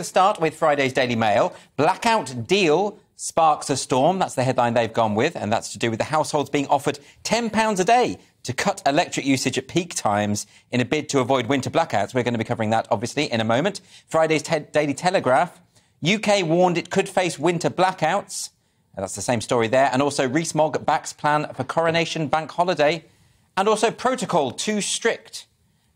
Let's start with Friday's Daily Mail. Blackout deal sparks a storm. That's the headline they've gone with, and that's to do with the households being offered £10 a day to cut electric usage at peak times in a bid to avoid winter blackouts. We're going to be covering that, obviously, in a moment. Friday's Daily Telegraph. UK warned it could face winter blackouts. That's the same story there. And also Rees-Mogg backs plan for coronation bank holiday. And also protocol too strict.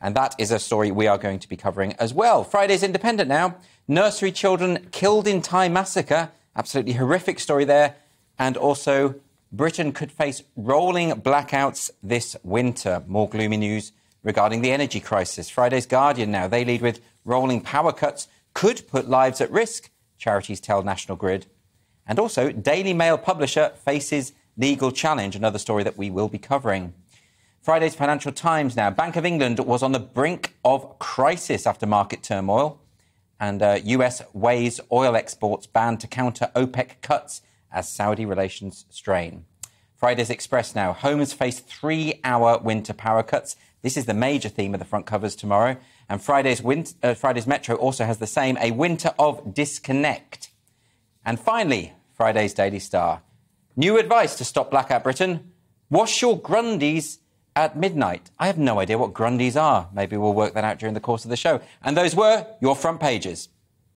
And that is a story we are going to be covering as well. Friday's Independent now. Nursery children killed in Thai massacre. Absolutely horrific story there. And also Britain could face rolling blackouts this winter. More gloomy news regarding the energy crisis. Friday's Guardian now. They lead with rolling power cuts could put lives at risk, charities tell National Grid. And also Daily Mail publisher faces legal challenge. Another story that we will be covering. Friday's Financial Times now. Bank of England was on the brink of crisis after market turmoil. And US weighs oil exports banned to counter OPEC cuts as Saudi relations strain. Friday's Express now. Homes face 3-hour winter power cuts. This is the major theme of the front covers tomorrow. And Friday's Metro also has the same, a winter of disconnect. And finally, Friday's Daily Star. New advice to stop blackout Britain. Wash your Grundies at midnight. I have no idea what Grundies are. Maybe we'll work that out during the course of the show. And those were your front pages.